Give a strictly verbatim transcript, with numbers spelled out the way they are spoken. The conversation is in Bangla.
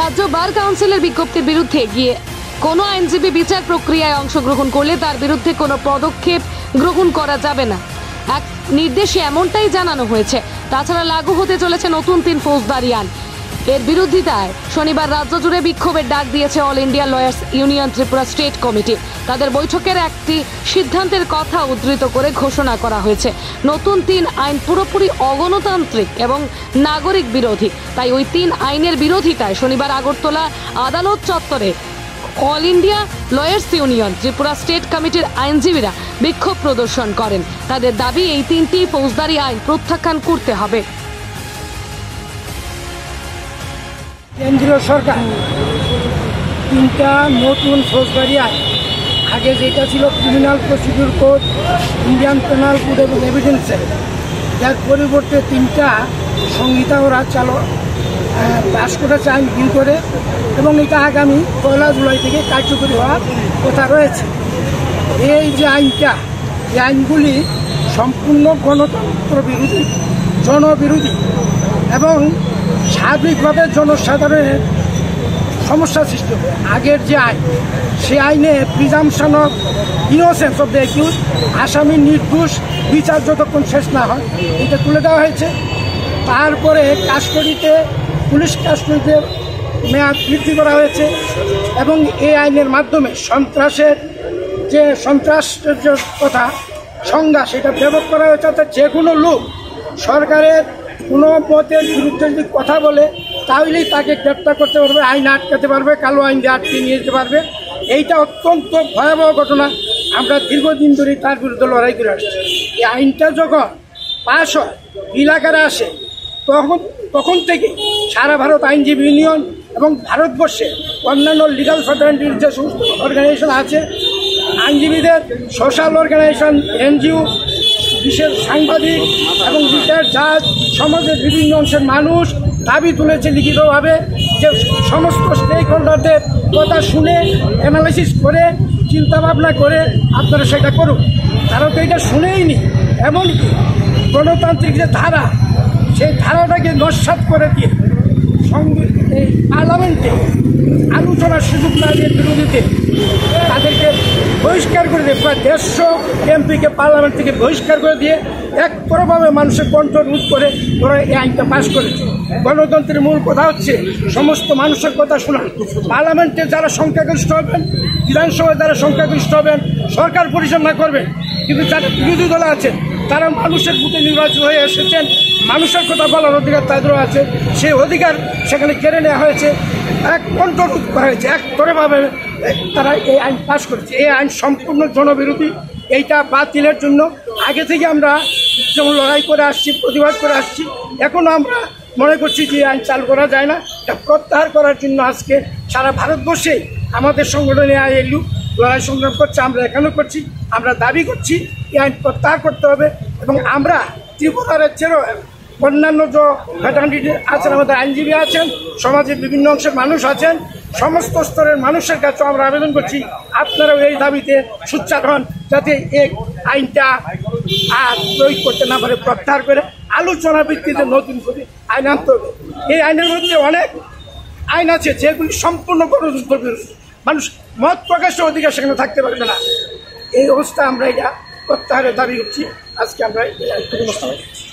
রাজ্য বার কাউন্সিলের বিজ্ঞপ্তির বিরুদ্ধে গিয়ে কোনো আইনজীবী বিচার প্রক্রিয়ায় অংশগ্রহণ করলে তার বিরুদ্ধে কোনো পদক্ষেপ গ্রহণ করা যাবে না, এক নির্দেশে এমনটাই জানানো হয়েছে। তাছাড়া লাগু হতে চলেছে নতুন তিন ফৌজদারি আইন। এর বিরোধিতায় শনিবার রাজ্য জুড়ে বিক্ষোভের ডাক দিয়েছে all India lawyers union Tripura state committee. তাদের বৈঠকের একটি সিদ্ধান্তের কথা উদ্ধৃত করে ঘোষণা করা হয়েছে, নতুন তিন আইন পুরোপুরি অগণতান্ত্রিক এবং নাগরিক বিরোধী। তাই ওই তিন আইনের বিরোধিতায় শনিবার আগরতলা আদালত চত্বরে all India lawyers union Tripura state কমিটির আইনজীবীরা বিক্ষোভ প্রদর্শন করেন। তাদের দাবি, এই তিনটি ফৌজদারি আইন প্রত্যাখ্যান করতে হবে। কেন্দ্রীয় সরকার তিনটা নতুন ফৌজদারি আইন, আগে যেটা ছিল criminal procedure code, Indian penal code এবং এভিডেন্স, যার পরিবর্তে তিনটা সংহিতা ওরা চালু পাশ করেছে, আইন বিল করে, এবং এটা আগামী পয়লা জুলাই থেকে কার্যকরী হওয়ার কথা রয়েছে। এই যে আইনটা, এই আইনগুলি সম্পূর্ণ গণতন্ত্র বিরোধী, জনবিরোধী এবং স্বাভাবিকভাবে জনসাধারণের সমস্যা সৃষ্টি হবে। আগের যে আইন, সে আইনে presumption of innocence of the accused, আসামি নির্দোষ বিচার যতক্ষণ শেষ না হয়, এটা তুলে দেওয়া হয়েছে। তারপরে কাস্টডিতে, পুলিশ কাস্টডিতে মেয়াদ বৃদ্ধি করা হয়েছে এবং এই আইনের মাধ্যমে সন্ত্রাসের যে সন্ত্রাসের যে কথা সংজ্ঞা, সেটা ব্যবহার করা হয়েছে। অর্থাৎ যে কোনো লোক সরকারের কোনো পথের বিরুদ্ধে যদি কথা বলে, তাহলেই তাকে গ্রেপ্তার করতে পারবে, আইন আটকাতে পারবে, কালো আইন দিয়ে আটকে নিয়ে যেতে পারবে। এইটা অত্যন্ত ভয়াবহ ঘটনা। আমরা দীর্ঘদিন ধরে তার বিরুদ্ধে লড়াই করে আসছি। এই আইনটা যখন পাশ হয়, এলাকারা আসে, তখন তখন থেকে সারা ভারত আইনজীবী ইউনিয়ন এবং ভারতবর্ষে অন্যান্য লিগাল ফ্যাটার্নিটির যে সমস্ত অর্গানাইজেশন আছে, আইনজীবীদের সোশ্যাল অর্গানাইজেশন, এনজিও, বিশেষ সাংবাদিক এবং বিচার জাজ, সমাজের বিভিন্ন অংশের মানুষ দাবি তুলেছে লিখিতভাবে, যে সমস্ত স্টেক হোল্ডারদের কথা শুনে, অ্যানালাইসিস করে, চিন্তাভাবনা করে আপনারা সেটা করুন। তারা তো এটা শুনেই নি, এমনকি গণতান্ত্রিক যে ধারা, সেই ধারাটাকে নস্যাৎ করে দিয়ে এই পার্লামেন্টে আলোচনার সুযোগ না দিয়ে বিরোধীতে তাদেরকে বহিষ্কার করে দিয়ে, প্রায় দেড়শো এমপিকে পার্লামেন্ট থেকে বহিষ্কার করে দিয়ে একতরফাভাবে মানুষের কণ্ঠ রোধ করে ওরা এই আইনটা পাশ করেছে। গণতন্ত্রের মূল কথা হচ্ছে সমস্ত মানুষের কথা শোনান। পার্লামেন্টে যারা সংখ্যাগরিষ্ঠ হবেন, বিধানসভায় যারা সংখ্যাগরিষ্ঠ হবেন, সরকার পরিচালনা করবেন, কিন্তু যারা বিরোধী দল আছেন, তারা মানুষের ভোটে নির্বাচিত হয়ে এসেছেন, মানুষের কথা বলার অধিকার তাদেরও আছে, সেই অধিকার সেখানে কেড়ে নেওয়া হয়েছে, এক কণ্ঠরোধ করা হয়েছে, একতরফাভাবে তারা এই আইন পাশ করেছে। এই আইন সম্পূর্ণ জনবিরোধী। এইটা বাতিলের জন্য আগে থেকে আমরা যেমন লড়াই করে আসছি, প্রতিবাদ করে আসছি, এখনও আমরা মনে করছি যে আইন চালু করা যায় না। এটা প্রত্যাহার করার জন্য আজকে সারা ভারতবর্ষে আমাদের সংগঠনে আইএলইউ লড়াই সংগ্রাম করছে, আমরা এখানেও করছি। আমরা দাবি করছি এই আইন প্রত্যাহার করতে হবে এবং আমরা ত্রিপুরার চেয়েও অন্যান্য যে ফ্যাটার্নিটি আছেন, আমাদের আইনজীবী আছেন, সমাজের বিভিন্ন অংশের মানুষ আছেন, সমস্ত স্তরের মানুষের কাছে আমরা আবেদন করছি, আপনারাও এই দাবিতে সোচ্চার হন, যাতে এই আইনটা আর প্রয়োগ করতে না পারে, প্রত্যাহার করে আলোচনা ভিত্তিতে নতুন করে আইন আনতে হবে। এই আইনের মধ্যে অনেক আইন আছে যেগুলি সম্পূর্ণ গণতন্ত্র বিরোধী, মানুষ মত প্রকাশের অধিকার সেখানে থাকতে পারবে না। এই অবস্থা আমরা এটা প্রত্যাহারের দাবি করছি। আজকে আমরা এই আইন